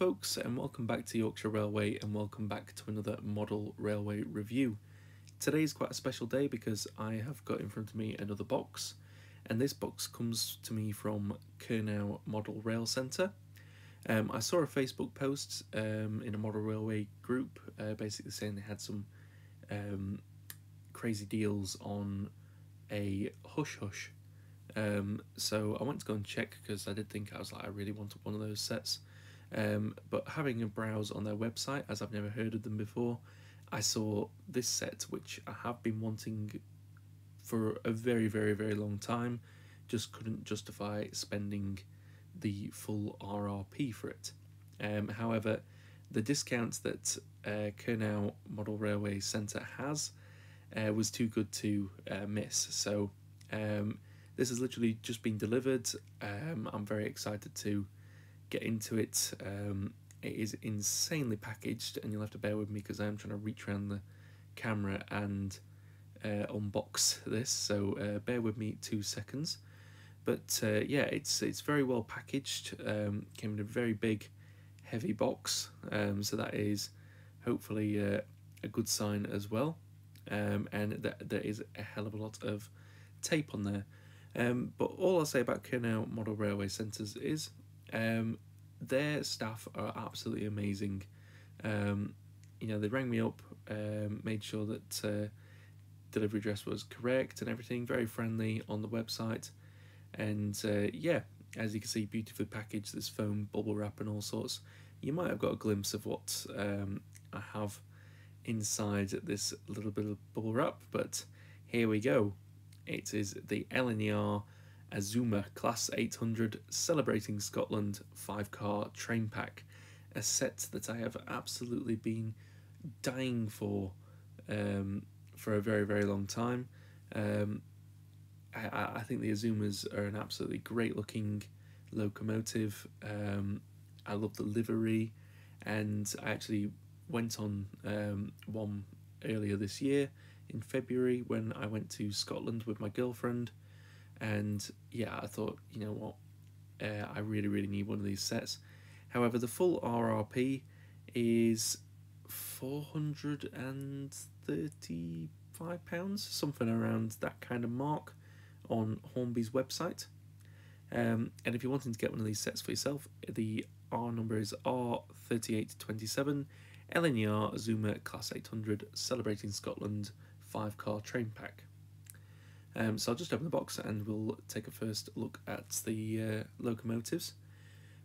folks, and welcome back to Yorkshire Railway, and welcome back to another model railway review. Today is quite a special day because I have got in front of me another box, and this box comes to me from Kernow Model Rail Centre. I saw a Facebook post in a model railway group basically saying they had some crazy deals on a hush-hush. So I went to go and check because I did think, I was like, I really wanted one of those sets, but having a browse on their website, as I've never heard of them before, I saw this set which I have been wanting for a very, very, very long time, just couldn't justify spending the full RRP for it. However, the discount that Kernow Model Railway Centre has was too good to miss, so this has literally just been delivered. I'm very excited to get into it. It is insanely packaged, and you'll have to bear with me because I am trying to reach around the camera and unbox this, so bear with me 2 seconds. But yeah, it's very well packaged. Came in a very big, heavy box, so that is hopefully a good sign as well. And there is a hell of a lot of tape on there. But all I'll say about Kernow Model Railway Centres is their staff are absolutely amazing. You know, they rang me up, made sure that delivery address was correct and everything, very friendly on the website. And yeah, as you can see, beautifully packaged, this foam bubble wrap and all sorts. You might have got a glimpse of what I have inside this little bit of bubble wrap, but here we go. It is the LNER Azuma Class 800 Celebrating Scotland 5-car train pack, a set that I have absolutely been dying for a very, very long time. I think the Azumas are an absolutely great looking locomotive. I love the livery, and I actually went on one earlier this year in February when I went to Scotland with my girlfriend, and yeah, I thought, you know what, I really need one of these sets. However, the full RRP is £435, something around that kind of mark, on Hornby's website. And if you're wanting to get one of these sets for yourself, the R number is R3827 LNER Azuma Class 800 Celebrating Scotland 5-car train pack. So I'll just open the box and we'll take a first look at the locomotives.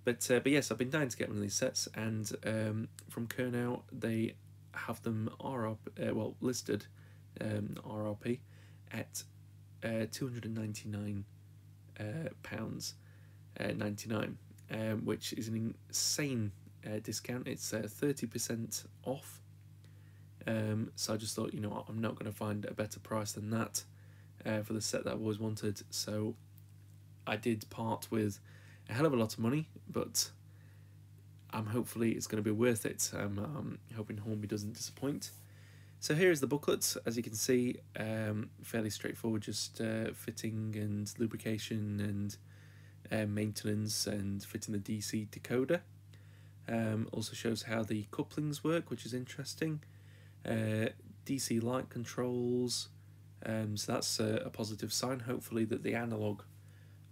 But yes, I've been dying to get one of these sets, and from Kernow they have them RRP, well, listed RRP at £299.99, which is an insane discount. It's 30% off. So I just thought, you know what, I'm not going to find a better price than that for the set that I've always wanted. So I did part with a hell of a lot of money, but I'm hopefully it's going to be worth it. I'm hoping Hornby doesn't disappoint. So here is the booklet. As you can see, fairly straightforward, just fitting and lubrication and maintenance and fitting the DC decoder. Also shows how the couplings work, which is interesting. DC light controls, so that's a positive sign, hopefully, that the analog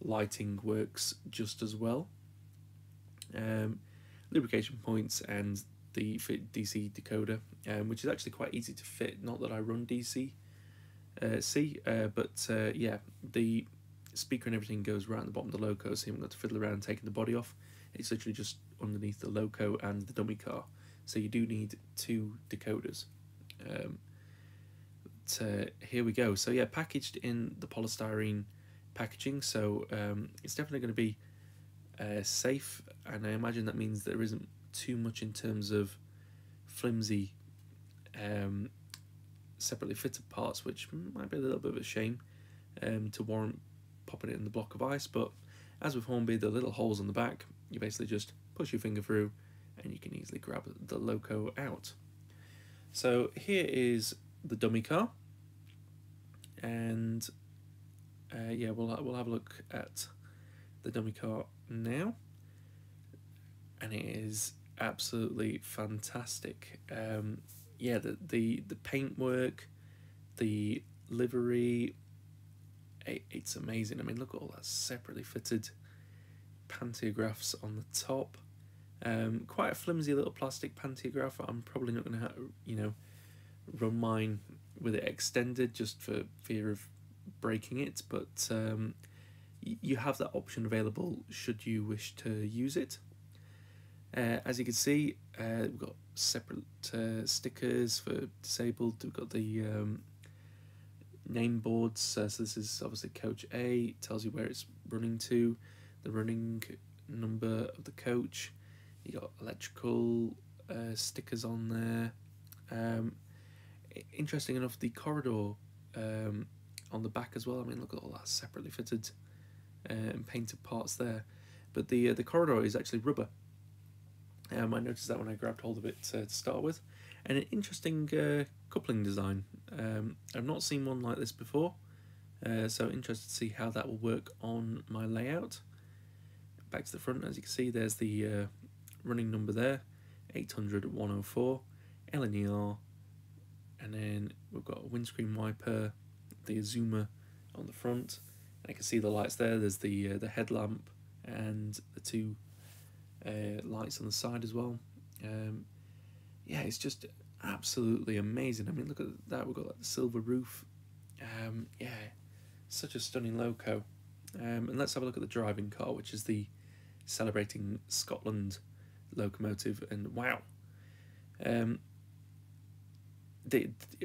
lighting works just as well. Lubrication points and the fit DC decoder, which is actually quite easy to fit, not that I run DC but yeah, the speaker and everything goes right at the bottom of the loco, so you haven't got to fiddle around taking the body off. It's literally just underneath the loco and the dummy car, so you do need 2 decoders. Here we go. So yeah, packaged in the polystyrene packaging, so it's definitely going to be safe, and I imagine that means there isn't too much in terms of flimsy separately fitted parts, which might be a little bit of a shame to warrant popping it in the block of ice. But as with Hornby, the little holes on the back, you basically just push your finger through and you can easily grab the loco out. So here is the dummy car, and yeah, we'll have a look at the dummy car now, and it is absolutely fantastic. Yeah, the paintwork, the livery, it's amazing. I mean, look at all that separately fitted pantographs on the top. Quite a flimsy little plastic pantograph. I'm probably not going to, you know, run mine with it extended just for fear of breaking it, but you have that option available should you wish to use it. As you can see, we've got separate stickers for disabled. We've got the name boards. So this is obviously coach A. It tells you where it's running to, the running number of the coach. You got electrical stickers on there. Interesting enough, the corridor on the back as well. I mean, look at all that separately fitted and painted parts there. But the corridor is actually rubber. I noticed that when I grabbed hold of it to start with. And an interesting coupling design. I've not seen one like this before, so interested to see how that will work on my layout. Back to the front, as you can see, there's the running number there, 800-104, LNER, and then we've got a windscreen wiper, the Azuma on the front, and I can see the lights there. There's the headlamp and the two lights on the side as well. Yeah, it's just absolutely amazing. I mean, look at that. We've got like the silver roof. Yeah, such a stunning loco. And let's have a look at the driving car, which is the Celebrating Scotland locomotive. And wow.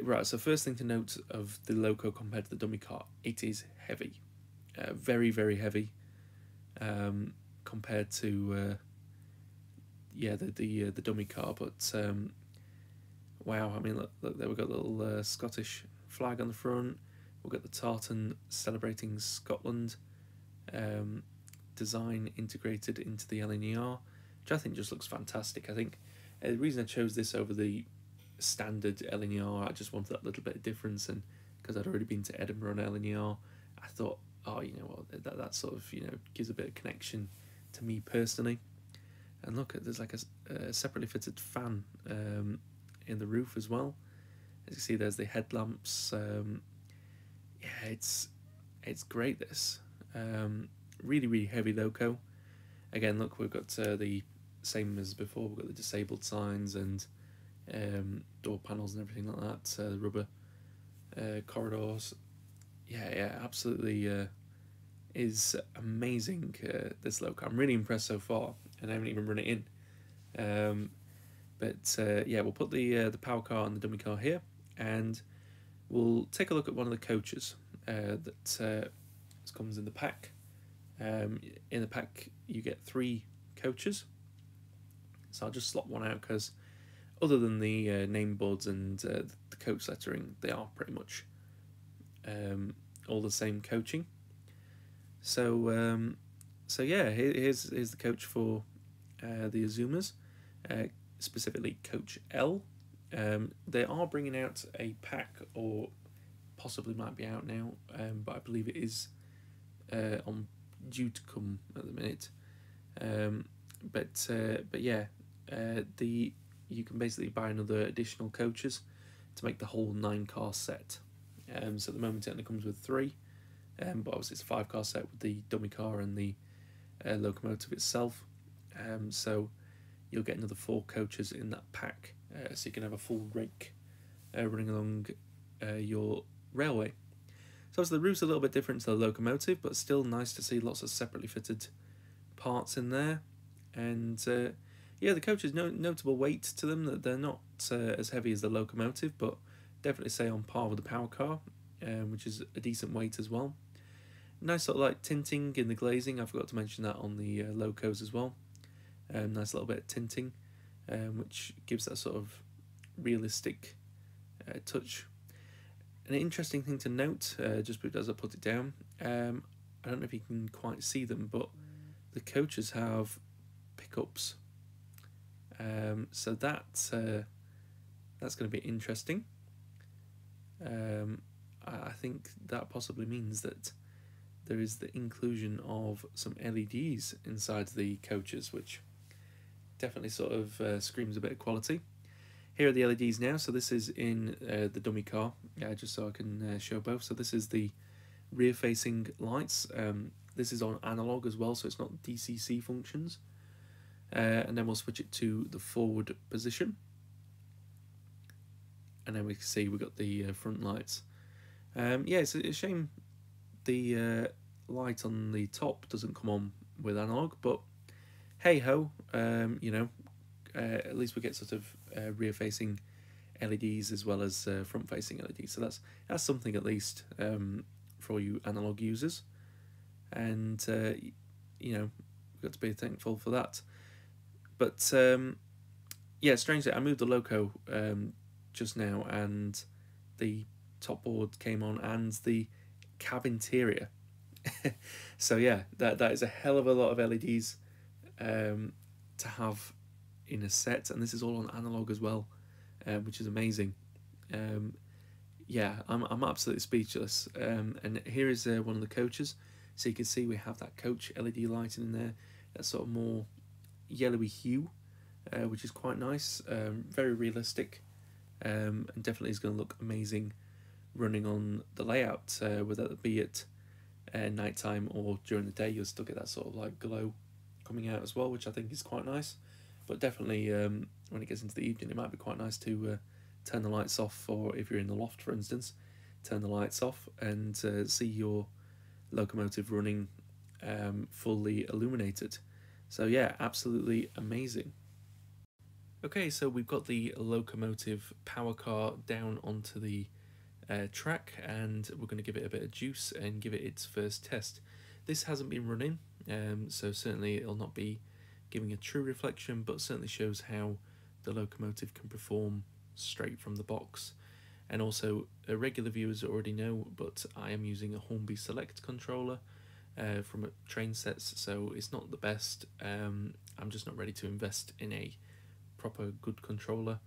Right, so first thing to note of the loco compared to the dummy car, it is heavy. Very, very heavy compared to yeah, the dummy car. But wow, I mean, look there, we've got a little Scottish flag on the front. We've got the tartan Celebrating Scotland design integrated into the LNER, which I think just looks fantastic. I think the reason I chose this over the standard LNER, I just wanted that little bit of difference, and because I'd already been to Edinburgh on LNER, I thought, oh, you know what, that sort of, you know, gives a bit of connection to me personally. And look, there's like a separately fitted fan in the roof as well. As you see, there's the headlamps. Yeah, it's great, this. Really, really heavy loco. Again, look, we've got the same as before. We've got the disabled signs and door panels and everything like that. The rubber corridors. Yeah, absolutely is amazing, this loco. I'm really impressed so far, and I haven't even run it in. But yeah, we'll put the power car and the dummy car here, and we'll take a look at one of the coaches that comes in the pack. In the pack, you get 3 coaches. So I'll just slot one out, because other than the name boards and the coach lettering, they are pretty much all the same coaching. So so yeah, here's the coach for the Azumas, specifically Coach L. They are bringing out a pack, or possibly might be out now, but I believe it is on due to come at the minute. But yeah, you can basically buy another additional coaches to make the whole 9 car set. So at the moment it only comes with 3, but obviously it's a 5 car set with the dummy car and the locomotive itself. So you'll get another 4 coaches in that pack. So you can have a full rake running along your railway. So obviously the roof's a little bit different to the locomotive, but still nice to see lots of separately fitted parts in there. And yeah, the coaches, no notable weight to them. That they're not as heavy as the locomotive, but definitely say on par with the power car, which is a decent weight as well. Nice sort of like tinting in the glazing. I forgot to mention that on the locos as well. Nice little bit of tinting, which gives that sort of realistic touch. An interesting thing to note, just as I put it down, I don't know if you can quite see them, but the coaches have pickups, so that's going to be interesting. I think that possibly means that there is the inclusion of some LEDs inside the coaches, which definitely sort of screams a bit of quality. Here are the LEDs now, so this is in the dummy car, just so I can show both. So this is the rear facing lights. This is on analog as well, so it's not DCC functions. And then we'll switch it to the forward position. And then we can see we've got the front lights. Yeah, it's a shame the light on the top doesn't come on with analog, but hey ho, you know, at least we get sort of rear facing LEDs as well as front facing LEDs. So that's something at least for all you analog users. And, you know, we've got to be thankful for that. But, yeah, strangely, I moved the loco just now and the top board came on and the cab interior. So, yeah, that is a hell of a lot of LEDs to have in a set. And this is all on analog as well, which is amazing. Yeah, I'm absolutely speechless. And here is one of the coaches. So you can see we have that coach LED lighting in there. That's sort of more yellowy hue, which is quite nice, very realistic, and definitely is going to look amazing running on the layout, whether it be at night time or during the day. You'll still get that sort of like glow coming out as well, which I think is quite nice. But definitely when it gets into the evening, it might be quite nice to turn the lights off, or if you're in the loft for instance, turn the lights off and see your locomotive running fully illuminated. So yeah, absolutely amazing. Okay, so we've got the locomotive power car down onto the track, and we're going to give it a bit of juice and give it its first test. This hasn't been running, so certainly it'll not be giving a true reflection, but certainly shows how the locomotive can perform straight from the box. And also, regular viewers already know, but I am using a Hornby Select controller from train sets, so it's not the best. I'm just not ready to invest in a proper good controller,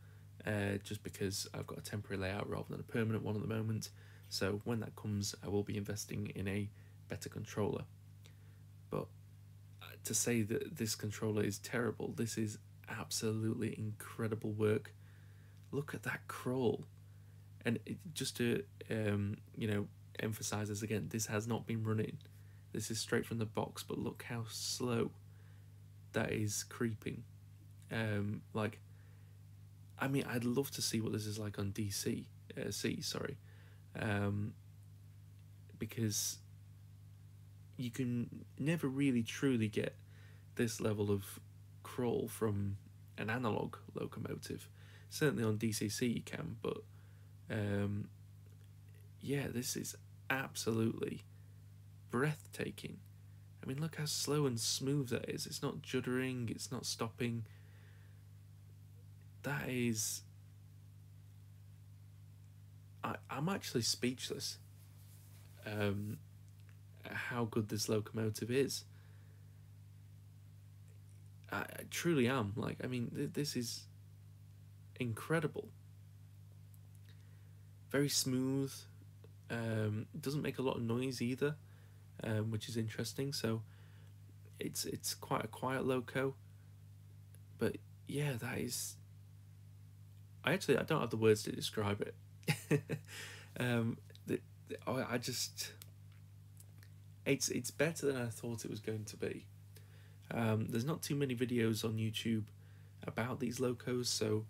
just because I've got a temporary layout rather than a permanent one at the moment. So when that comes, I will be investing in a better controller. But to say that this controller is terrible, this is absolutely incredible work. Look at that crawl. And just to you know, emphasize this again, this has not been running. This is straight from the box, but look how slow that is creeping. Like, I mean, I'd love to see what this is like on DC, sorry, because you can never really truly get this level of crawl from an analog locomotive. Certainly on DCC you can, but yeah, this is absolutely breathtaking. I mean, look how slow and smooth that is. It's not juddering, it's not stopping. That is, I'm actually speechless at how good this locomotive is. I truly am. Like, I mean, this is incredible. Very smooth, doesn't make a lot of noise either, which is interesting. So it's quite a quiet loco, but yeah, that is, I don't have the words to describe it. I just, it's better than I thought it was going to be. There's not too many videos on YouTube about these locos, so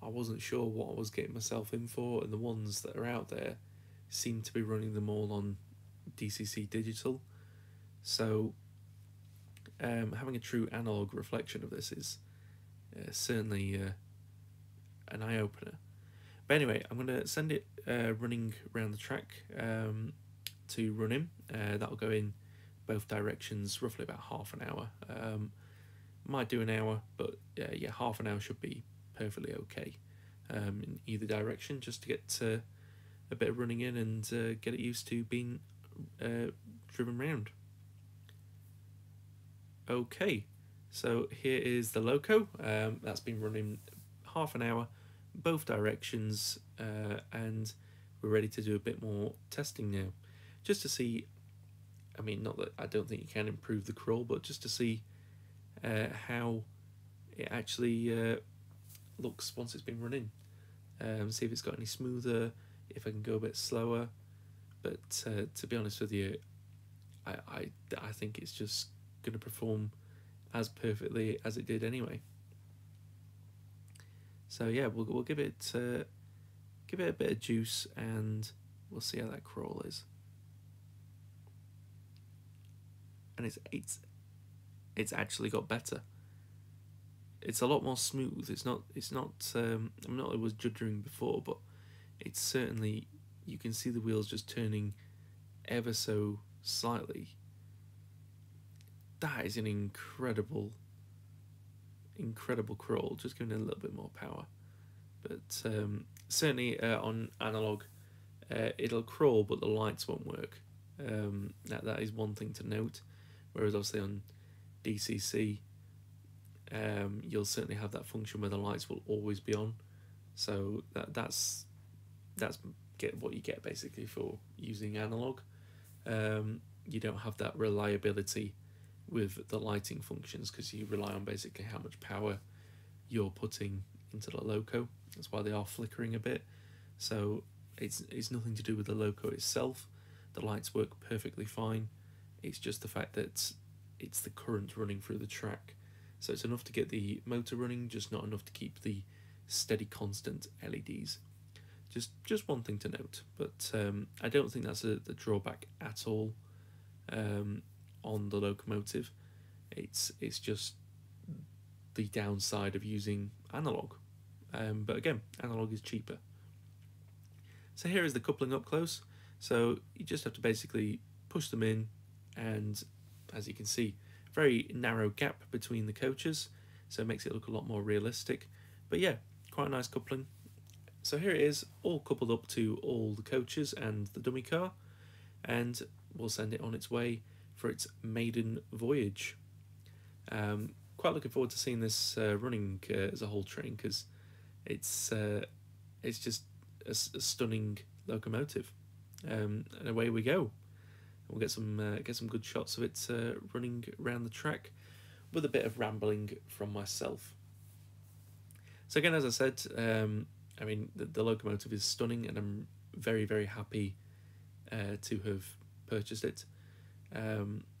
I wasn't sure what I was getting myself in for, and the ones that are out there seem to be running them all on DCC digital. So having a true analog reflection of this is certainly an eye-opener. But anyway, I'm going to send it running around the track to run in. That'll go in both directions, roughly about half an hour. Might do an hour, but yeah, half an hour should be perfectly okay in either direction, just to get a bit of running in and get it used to being driven round. Okay, so here is the loco. That's been running half an hour, both directions, and we're ready to do a bit more testing now, just to see, I mean, not that I don't think you can improve the crawl, but just to see how it actually looks once it's been running. See if it's got any smoother, if I can go a bit slower. But to be honest with you, I think it's just going to perform as perfectly as it did anyway. So yeah, we'll give it a bit of juice, and we'll see how that crawl is. And it's actually got better. It's a lot more smooth. It's not I'm not, I was juddering before, but it's certainly, you can see the wheels just turning ever so slightly. That is an incredible crawl, just giving it a little bit more power. But certainly on analog, it'll crawl, but the lights won't work. That is one thing to note, whereas obviously on DCC, you'll certainly have that function where the lights will always be on. So that's what you get basically for using analog. You don't have that reliability with the lighting functions, because you rely on basically how much power you're putting into the loco. That's why they are flickering a bit. So it's nothing to do with the loco itself. The lights work perfectly fine. It's just the fact that it's the current running through the track. So it's enough to get the motor running, just not enough to keep the steady constant LEDs. Just one thing to note, but I don't think that's the drawback at all on the locomotive. It's just the downside of using analog. But again, analog is cheaper. So here is the coupling up close. So you just have to basically push them in, and as you can see, very narrow gap between the coaches, so it makes it look a lot more realistic. But yeah, quite a nice coupling. So here it is, all coupled up to all the coaches and the dummy car, and we'll send it on its way for its maiden voyage. Quite looking forward to seeing this running as a whole train, because it's just a stunning locomotive. And away we go. We'll get some good shots of it running around the track, with a bit of rambling from myself. So again, as I said, I mean the locomotive is stunning, and I'm very, very happy to have purchased it.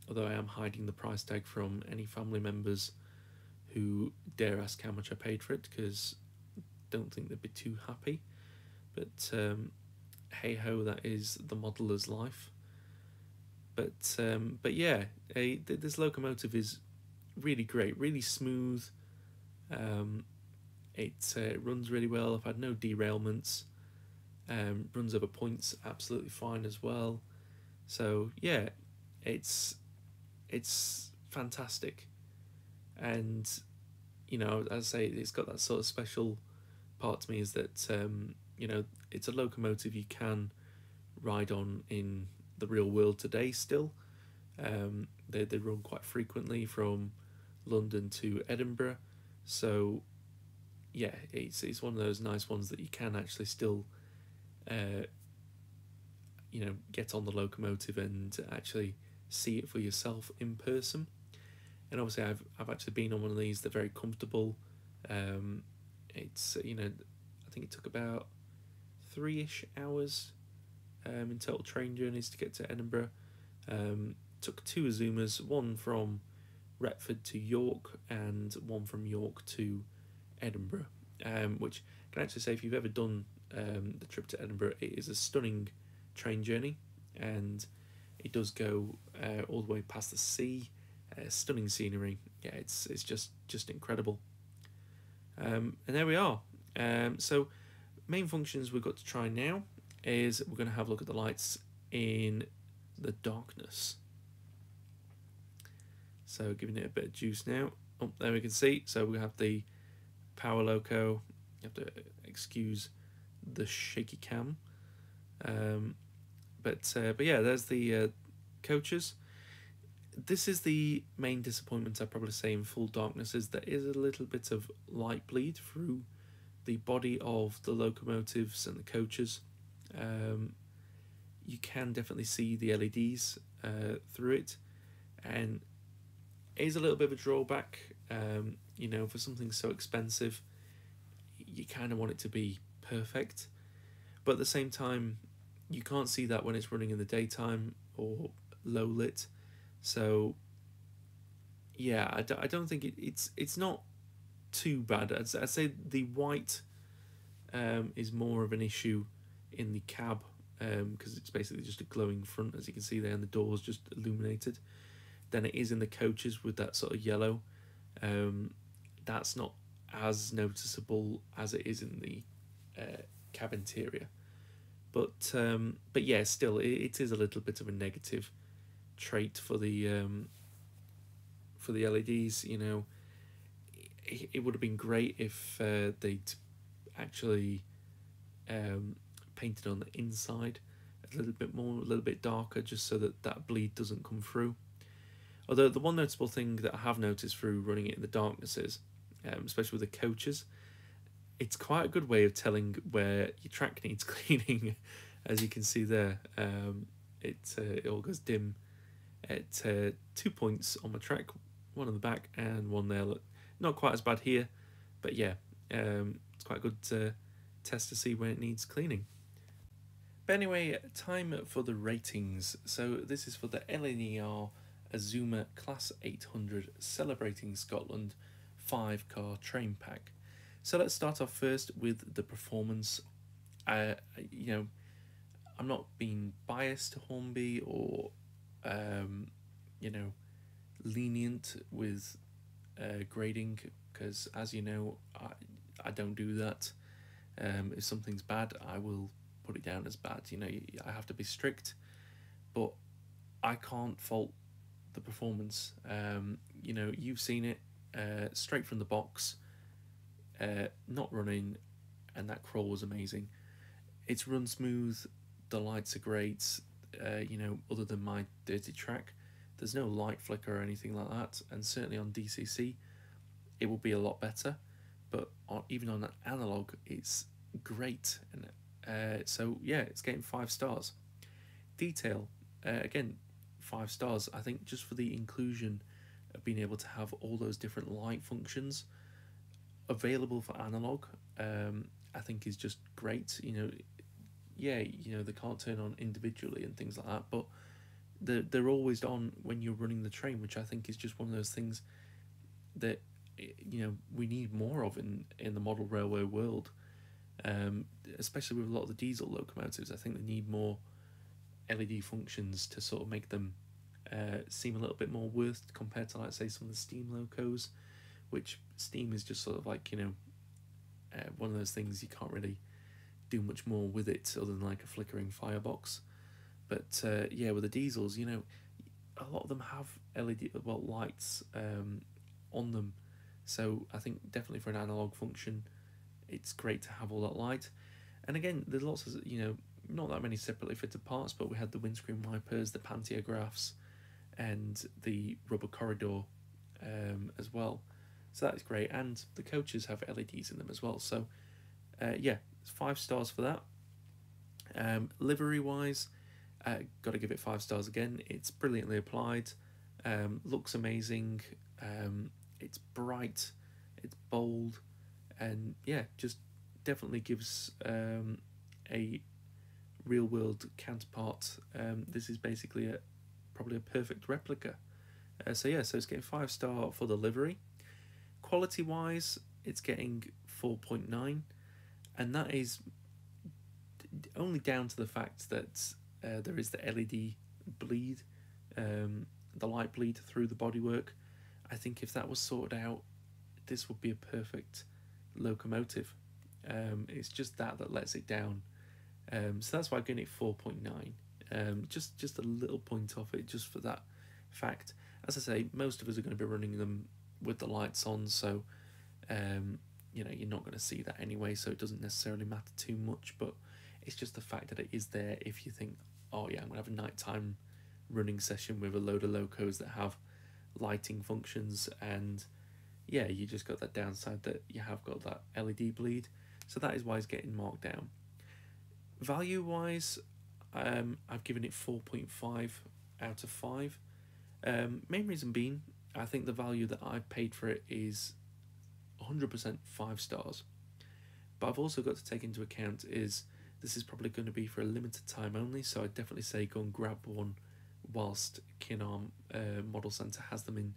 Although I am hiding the price tag from any family members who dare ask how much I paid for it, because I don't think they'd be too happy. But hey ho, that is the modeller's life. But yeah, this locomotive is really great, really smooth. It runs really well. I've had no derailments. Runs over points absolutely fine as well. So yeah, it's fantastic, and you know, as I say, it's got that sort of special part to me, is that you know, it's a locomotive you can ride on in the real world today still. They run quite frequently from London to Edinburgh, so yeah, it's one of those nice ones that you can actually still you know, get on the locomotive and actually see it for yourself in person. And obviously I've actually been on one of these. They're very comfortable. It's, you know, I think it took about 3-ish hours in total train journeys to get to Edinburgh. Took 2 Azumas, one from Retford to York and one from York to Edinburgh, which I can actually say, if you've ever done the trip to Edinburgh, it is a stunning train journey, and it does go all the way past the sea. Stunning scenery. Yeah, it's just incredible. And there we are. So main functions we've got to try now is we're going to have a look at the lights in the darkness. So giving it a bit of juice now. Oh, there we can see. So we have the power loco. You have to excuse the shaky cam. But yeah, there's the coaches. This is the main disappointment, I'd probably say, in full darkness, is there is a little bit of light bleed through the body of the locomotives and the coaches. You can definitely see the LEDs through it, and it is a little bit of a drawback. You know, for something so expensive, you kind of want it to be perfect. But at the same time, you can't see that when it's running in the daytime or low lit. So yeah, I don't think it's not too bad. I'd say the white is more of an issue in the cab, because it's basically just a glowing front, as you can see there, and the doors just illuminated, than it is in the coaches with that sort of yellow. That's not as noticeable as it is in the cab interior, but yeah, still it is a little bit of a negative trait for the LEDs. You know, it would have been great if they'd actually painted on the inside a little bit more, a little bit darker, just so that that bleed doesn't come through. Although the one noticeable thing that I have noticed through running it in the darkness is, especially with the coaches, it's quite a good way of telling where your track needs cleaning, as you can see there. It all goes dim at 2 points on my track, one on the back and one there. Look, not quite as bad here, but yeah, it's quite a good test to see when it needs cleaning. But anyway, time for the ratings. So this is for the LNER Azuma Class 800 Celebrating Scotland 5-car train pack. So let's start off first with the performance. You know, I'm not being biased to Hornby or, you know, lenient with grading, because as you know, I don't do that. If something's bad, I will put it down as bad. You know, I have to be strict, but I can't fault the performance. You know, you've seen it straight from the box, not running, and that crawl was amazing. It's run smooth, the lights are great. You know, other than my dirty track, there's no light flicker or anything like that, and certainly on DCC it will be a lot better, but even on an analog it's great. And so yeah, it's getting 5 stars. Detail, again, 5 stars. I think just for the inclusion of being able to have all those different light functions available for analog, I think is just great. You know, yeah, you know, they can't turn on individually and things like that, but they're always on when you're running the train, which I think is just one of those things that, you know, we need more of in the model railway world, especially with a lot of the diesel locomotives. I think they need more LED functions to sort of make them seem a little bit more worth compared to, like, say, some of the steam locos, which steam is just sort of like, you know, one of those things you can't really do much more with it other than like a flickering firebox. But yeah, with the diesels, you know, a lot of them have LED, well, lights on them, so I think definitely for an analog function it's great to have all that light. And again, there's lots of, you know, not that many separately fitted parts, but we had the windscreen wipers, the pantagraphs, and the rubber corridor as well, so that is great. And the coaches have LEDs in them as well, so yeah, it's 5 stars for that. Livery wise, gotta give it 5 stars again. It's brilliantly applied, looks amazing, it's bright, it's bold, and yeah, just definitely gives a real world counterpart. This is basically probably a perfect replica. So yeah, so it's getting 5 star for the livery. Quality wise, it's getting 4.9, and that is only down to the fact that there is the LED bleed, the light bleed through the bodywork. I think if that was sorted out, this would be a perfect locomotive. It's just that lets it down. So that's why I'm giving it 4.9, just a little point off it, just for that fact. As I say, most of us are going to be running them with the lights on, so you know, you're not going to see that anyway, so it doesn't necessarily matter too much. But it's just the fact that it is there if you think, oh yeah, I'm going to have a nighttime running session with a load of locos that have lighting functions, and yeah, you just got that downside that you have got that LED bleed, so that is why it's getting marked down. Value wise, I've given it 4.5 out of 5. Main reason being, I think the value that I've paid for it is 100% 5 stars. But I've also got to take into account is this is probably going to be for a limited time only, so I'd definitely say go and grab one whilst Kernow Model Centre has them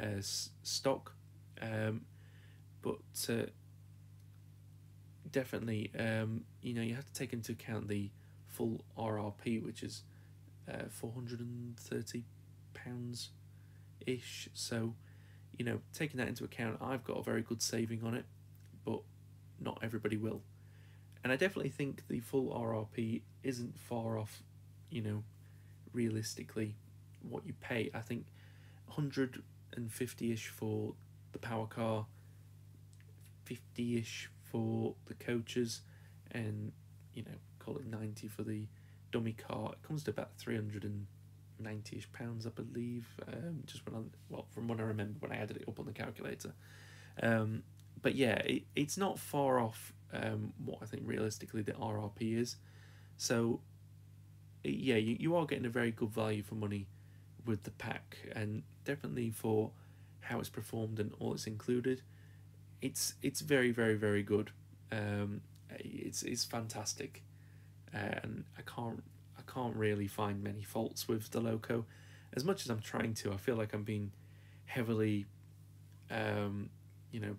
in stock. But definitely, you know, you have to take into account the full RRP, which is £430 ish. So, you know, taking that into account, I've got a very good saving on it, but not everybody will. And I definitely think the full RRP isn't far off, you know, realistically what you pay. I think 150-ish for the power car, 50-ish for the coaches, and, you know, call it 90 for the dummy car. It comes to about £390-ish, I believe, just when I, well, from when I remember when I added it up on the calculator. But yeah, it's not far off what I think realistically the RRP is. So yeah, you are getting a very good value for money with the pack, and definitely for how it's performed and all it's included, it's very, very, very good. It's fantastic, and I can't really find many faults with the Loco. As much as I'm trying to, I feel like I'm being heavily, you know,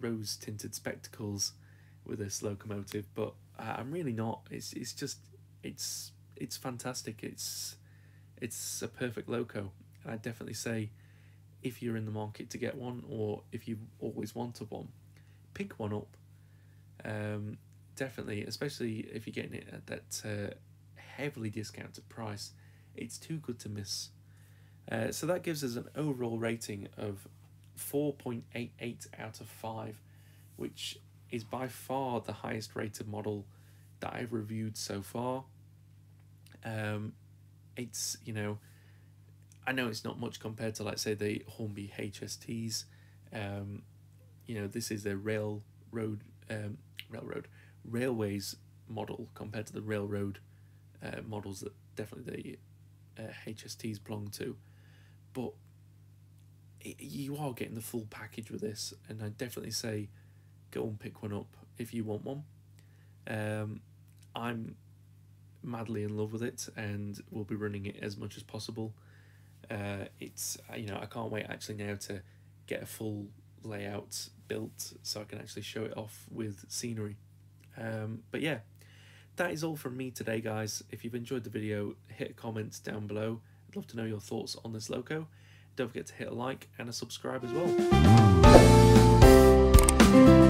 rose-tinted spectacles with this locomotive, but I'm really not. It's just it's fantastic. It's a perfect loco, and I definitely say if you're in the market to get one, or if you've always wanted one, pick one up. Definitely, especially if you're getting it at that heavily discounted price, it's too good to miss. So that gives us an overall rating of 4.88 out of 5, which is by far the highest rated model that I've reviewed so far. It's, you know, I know it's not much compared to, like, say, the Hornby HSTs. You know, this is a railroad, railways model compared to the railroad models that definitely the HSTs belong to. But you are getting the full package with this, and I definitely say go and pick one up if you want one. I'm madly in love with it, and will be running it as much as possible. It's, you know, I can't wait actually now to get a full layout built so I can actually show it off with scenery. But yeah, that is all from me today, guys. If you've enjoyed the video, hit comments down below. I'd love to know your thoughts on this loco. Don't forget to hit a like and a subscribe as well.